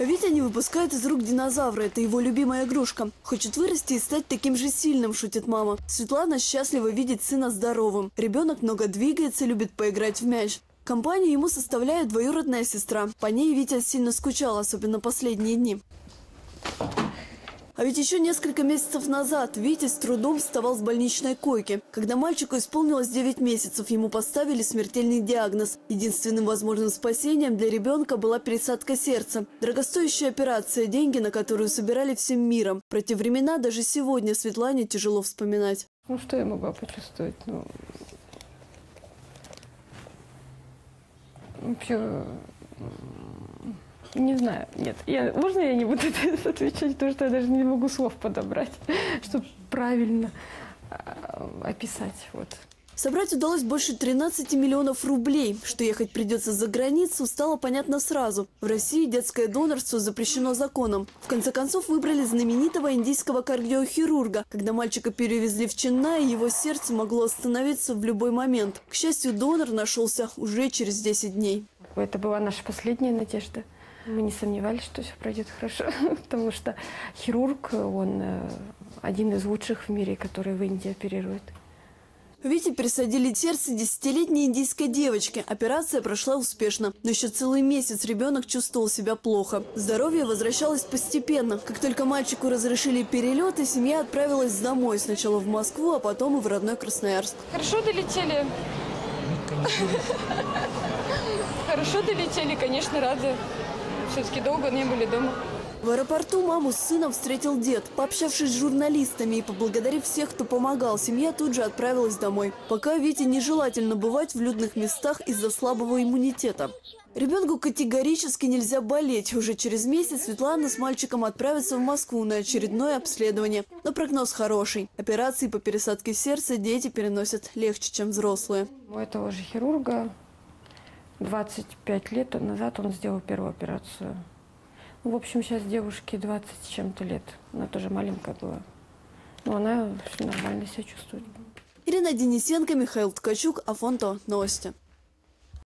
Витя не выпускает из рук динозавра. Это его любимая игрушка. Хочет вырасти и стать таким же сильным, шутит мама. Светлана счастлива видеть сына здоровым. Ребенок много двигается, любит поиграть в мяч. Компанию ему составляет двоюродная сестра. По ней Витя сильно скучал, особенно последние дни. А ведь еще несколько месяцев назад Витя с трудом вставал с больничной койки. Когда мальчику исполнилось 9 месяцев, ему поставили смертельный диагноз. Единственным возможным спасением для ребенка была пересадка сердца. Дорогостоящая операция, деньги на которую собирали всем миром. Про те времена даже сегодня Светлане тяжело вспоминать. Ну что я могла почувствовать? Ну, вообще... Не знаю, нет. Можно я не буду отвечать, потому что я даже не могу слов подобрать, чтобы правильно описать. Вот. Собрать удалось больше 13 миллионов рублей. Что ехать придется за границу, стало понятно сразу. В России детское донорство запрещено законом. В конце концов выбрали знаменитого индийского кардиохирурга. Когда мальчика перевезли в Ченнай, его сердце могло остановиться в любой момент. К счастью, донор нашелся уже через 10 дней. Это была наша последняя надежда. Мы не сомневались, что все пройдет хорошо, потому что хирург, он один из лучших в мире, который в Индии оперирует. Вите пересадили сердце 10-летней индийской девочки. Операция прошла успешно. Но еще целый месяц ребенок чувствовал себя плохо. Здоровье возвращалось постепенно. Как только мальчику разрешили перелеты, семья отправилась домой. Сначала в Москву, а потом и в родной Красноярск. Хорошо долетели. Хорошо долетели, конечно, рады. Все-таки долго не были дома. В аэропорту маму с сыном встретил дед. Пообщавшись с журналистами и поблагодарив всех, кто помогал, семья тут же отправилась домой. Пока Вите нежелательно бывать в людных местах из-за слабого иммунитета. Ребенку категорически нельзя болеть. Уже через месяц Светлана с мальчиком отправится в Москву на очередное обследование. Но прогноз хороший. Операции по пересадке сердца дети переносят легче, чем взрослые. У этого же хирурга 25 лет назад он сделал первую операцию. В общем, сейчас девушке 20 с чем-то лет. Она тоже маленькая была. Но она нормально себя чувствует. Ирина Денисенко, Михаил Ткачук, Афонто Новости.